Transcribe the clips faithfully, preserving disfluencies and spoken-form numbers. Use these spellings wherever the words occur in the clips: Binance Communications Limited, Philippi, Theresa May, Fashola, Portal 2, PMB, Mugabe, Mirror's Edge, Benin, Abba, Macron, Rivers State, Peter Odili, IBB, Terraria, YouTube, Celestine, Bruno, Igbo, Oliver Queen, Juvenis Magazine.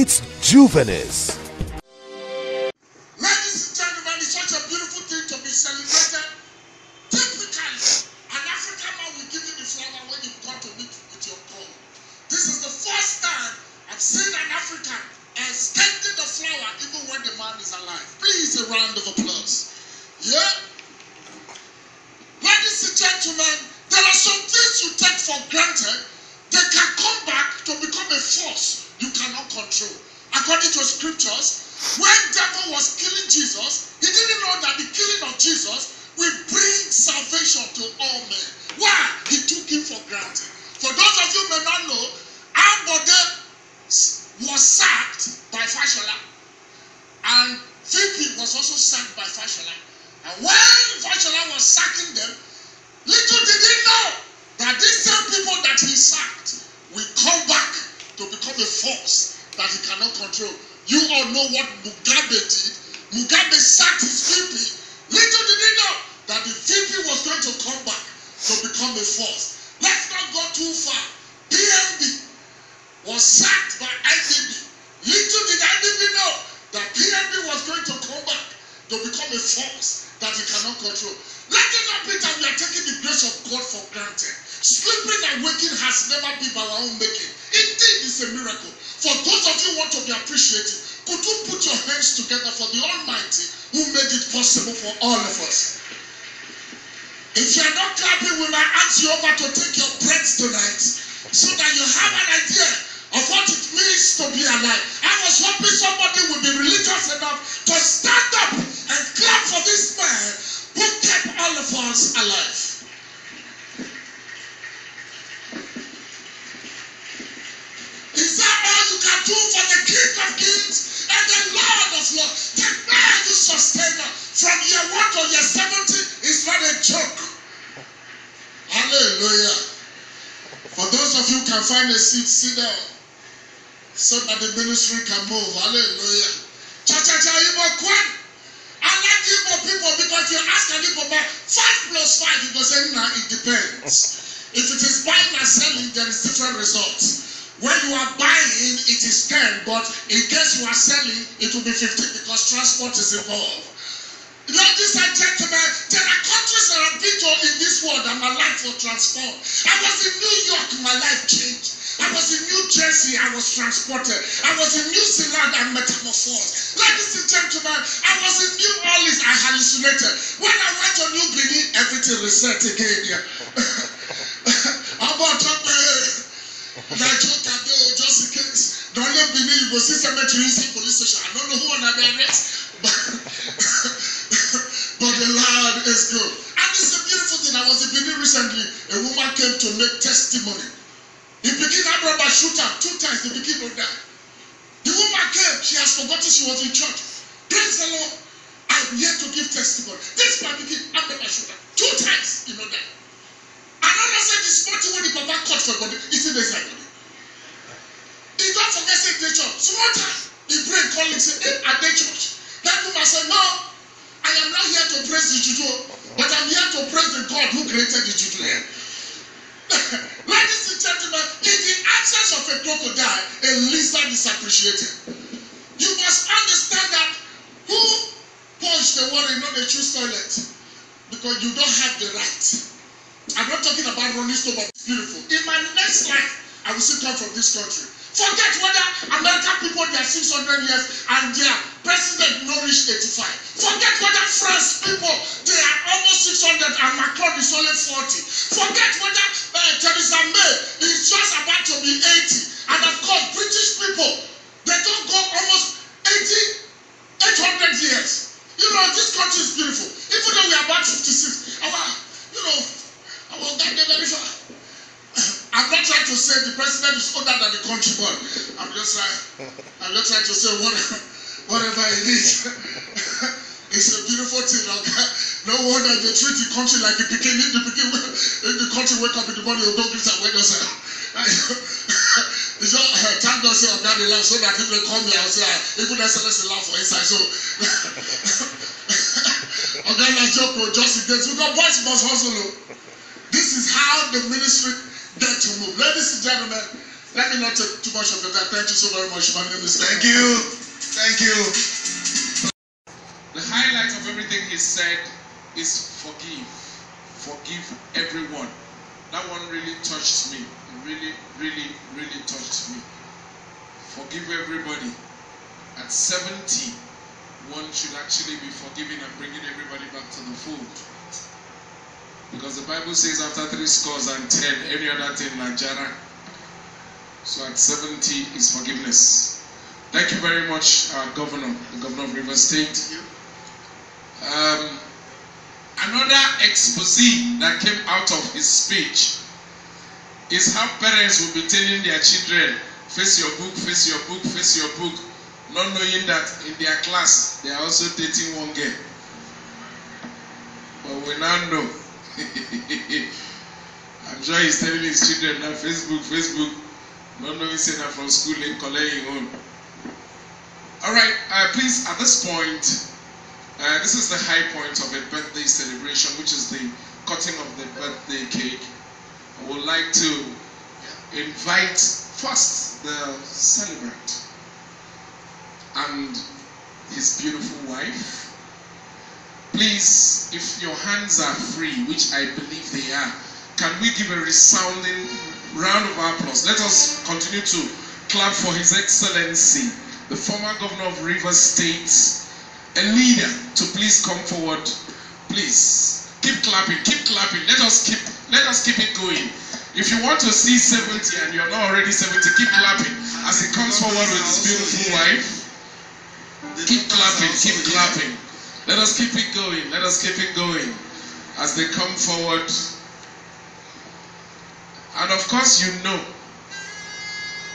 It's Juvenis. Ladies and gentlemen, it's such a beautiful thing to be celebrated. Typically, an African man will give you the flower when you've got to meet with your God. This is the first time I've seen an African extending the flower even when the man is alive. Please, a round of applause. Yeah? Ladies and gentlemen, there are some things you take for granted. They can come back to become a force you cannot control. According to scriptures, when devil was killing Jesus, he didn't know that the killing of Jesus will bring salvation to all men. Why? He took him for granted. For those of you who may not know, Abba was sacked by Fashola, and Philippi was also sacked by Fashola. And when Fashola was sacking them, little did he know that these same people that he sacked will come back to become a force that he cannot control. You all know what Mugabe did. Mugabe sacked his V P. Little did he know that the V P was going to come back to become a force. Let's not go too far. P M B was sacked by I B B. Little did I B B know that P M B was going to come back to become a force that he cannot control. Let it not be that we are taking the grace of God for granted. Sleeping and waking has never been by our own making. Indeed, it's a miracle. For those of you who want to be appreciated, could you put your hands together for the Almighty who made it possible for all of us? If you are not clapping, we might ask you over to take your breath tonight so that you have an idea of what it means to be alive. I was hoping somebody would be religious enough to stand up and clap for this man who kept all of us alive. Is that all you can do for the King of Kings and the Lord of Lords? The man who sustains us from year one to year seventy is not a joke. Hallelujah. For those of you who can find a seat, sit down so that the ministry can move. Hallelujah. Cha-cha-cha, Igbo Kwan. I like Igbo people because you ask an Igbo about five plus five, you go say, nah, it depends. If it is buying and selling, there is different results. When you are buying, it is ten, but in case you are selling, it will be fifteen because transport is involved. Ladies and gentlemen, there are countries that are bigger in this world and my life was transformed. I was in New York, my life changed. I was in New Jersey, I was transported. I was in New Zealand, I metamorphosed. Ladies and gentlemen, I was in New Orleans, I hallucinated. When I went to New Guinea, everything reset again. Yeah. About just in case. Don't let me know you go see cemetery in police station. I don't know who wanna be arrested, but but the Lord is good. And it's a beautiful thing. I was in Benin recently. A woman came to make testimony. He began to rubber shoot her two times. He began to die. The woman came. She has forgotten she was in church. Praise the Lord. I'm here to give testimony. This man began to rubber shoot her two times. You know that. Another said this morning when the Papa caught for God, he said there's like. He don't forget Saint Nature. So one time, he prayed, calling, said, hey, are they church? That woman said, no, I am not here to praise the judo, but I'm here to praise the God who created the judo. Ladies and gentlemen, in the absence of a crocodile, a lizard is appreciated. You must understand that who punched the water in the choose toilet? Because you don't have the right. I'm not talking about running stove, but it's beautiful. In my next life, I will still come from this country. Forget whether American people, they are six hundred years and their president nourished eighty-five. Forget whether France people, they are almost six hundred and Macron is only forty. Forget whether uh, Theresa May is just about to be eighty. And of course, British people, they don't go almost eighty, eight hundred years. You know, this country is beautiful. Even though we are about fifty-six, our, you know, our God, they're very far. I'm not trying to say the president is older than the country, but I'm just trying, I'm just trying to say whatever, whatever it is. It's a beautiful thing. No wonder they treat the country like the picking. If the picking, if the country wake up in the morning, you don't greet and wake yourself. It's not thank God say God love so that people come here and say even that Celestine love for inside. So I'm gonna like joke or just in case. We got boys must hustle. This is how the ministry. That you move. Ladies and gentlemen, Let me not take too much of your time. Thank you so very much. My name is Thank you. Thank you. The highlight of everything he said is forgive. Forgive everyone. That one really touched me. It really, really, really touched me. Forgive everybody. At seventy, one should actually be forgiving and bringing everybody back to the fold. Because the Bible says after three scores and ten, every other thing like Jara. So at seventy is forgiveness. Thank you very much, our governor, the governor of Rivers State. Um, another expose that came out of his speech is how parents will be telling their children, face your book, face your book, face your book, not knowing that in their class they are also dating one girl. But we now know. I'm sure he's telling his children now, Facebook, Facebook. Not knowing say that from school in college home. All right, uh, please, at this point, uh, this is the high point of a birthday celebration, which is the cutting of the birthday cake. I would like to invite first the celebrant and his beautiful wife. Please, if your hands are free, which I believe they are, can we give a resounding round of applause? Let us continue to clap for His Excellency, the former governor of Rivers State, a leader, to please come forward. Please keep clapping, keep clapping. Let us keep, let us keep it going. If you want to see seventy and you're not already seventy, keep clapping as he comes forward with his beautiful wife. Keep clapping, keep clapping. Let us keep it going. Let us keep it going as they come forward. And of course, you know,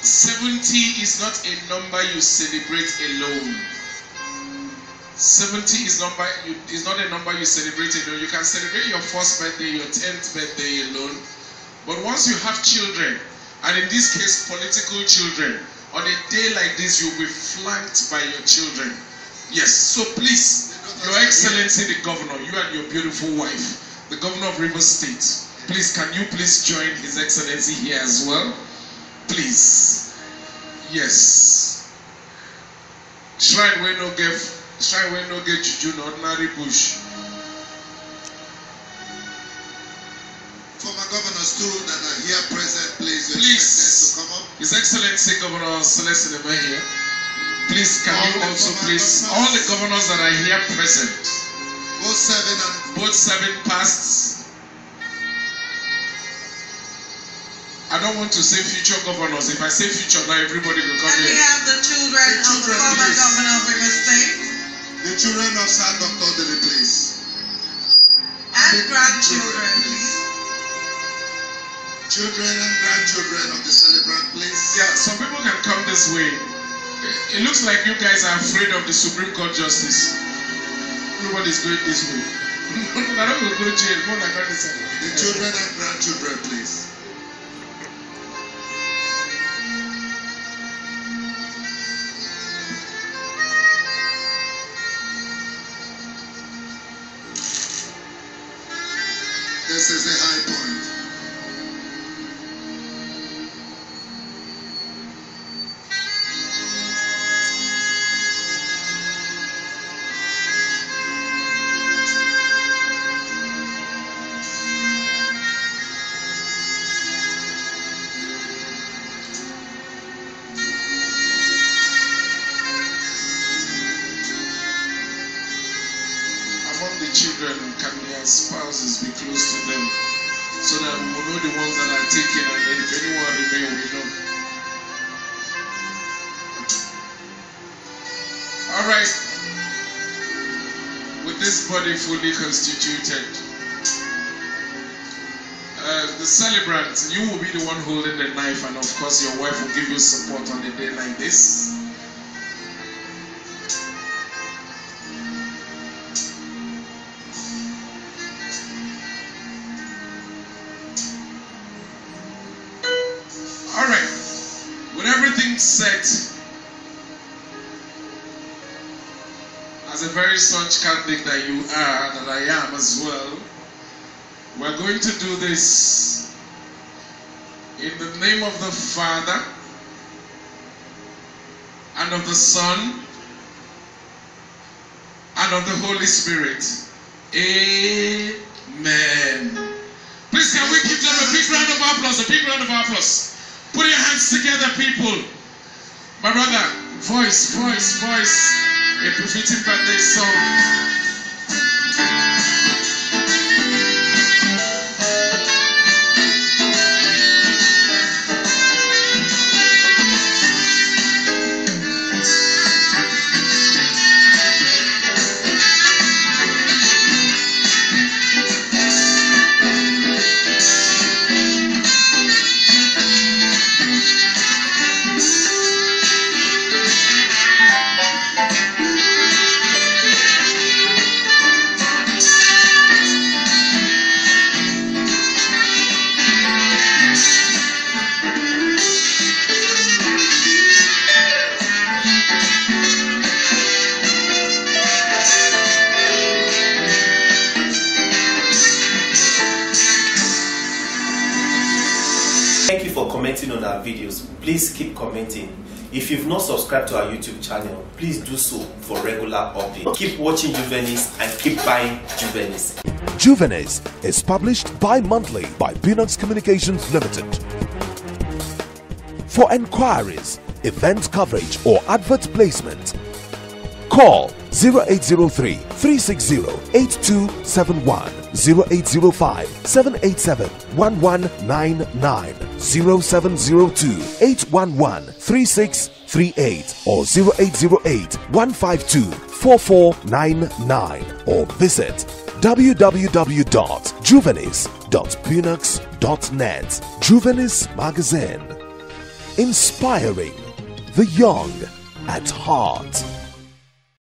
seventy is not a number you celebrate alone. seventy is, number, is not a number you celebrate alone. You can celebrate your first birthday, your tenth birthday alone. But once you have children, and in this case, political children, on a day like this, you'll be flanked by your children. Yes, so please, Your Excellency the Governor, you and your beautiful wife, the Governor of Rivers State, please, can you please join His Excellency here as well? Please. Yes. Shrine where no get, shrine where no get juju, no ordinary bush. Former governors too that are here present, please. Please. To come up. His Excellency Governor Celestine here. Please, can all you also please, all the governors that are here present, both serving and both serving past. I don't want to say future governors. If I say future, now everybody will come here. We have the children, the children of the former governor of Rivers State. The children of Sir Doctor Odili, please. And the grandchildren, please. Children and grandchildren of the celebrant, please. Yeah, some people can come this way. It looks like you guys are afraid of the Supreme Court justice. Nobody's going this way. The children and grandchildren, please. This is the high point. Among the children, can their spouses be close to them, so that we will know the ones that are taken, and then if anyone remain, we know. All right. With this body fully constituted, uh, the celebrant, you will be the one holding the knife, and of course your wife will give you support on a day like this. Set as a very staunch Catholic that you are, that I am as well, we're going to do this in the name of the Father, and of the Son, and of the Holy Spirit. Amen. Please, can we give them a big round of applause? A big round of applause. Put your hands together, people. My brother, voice, voice, voice. A befitting birthday song. On our videos, please keep commenting. If you've not subscribed to our YouTube channel, please do so for regular updates. Keep watching Juvenis and keep buying Juvenis. Juvenis is published bi-monthly by Binance Communications Limited. For enquiries, event coverage or advert placement, call zero eight zero three, three six zero, eight two seven one, zero eight zero five, seven eight seven, one one nine nine, zero seven zero two, eight one one, three six three eight or zero eight zero eight, one five two, four four nine nine or visit w w w dot juvenis dot punux dot net. Juvenis Magazine, inspiring the young at heart.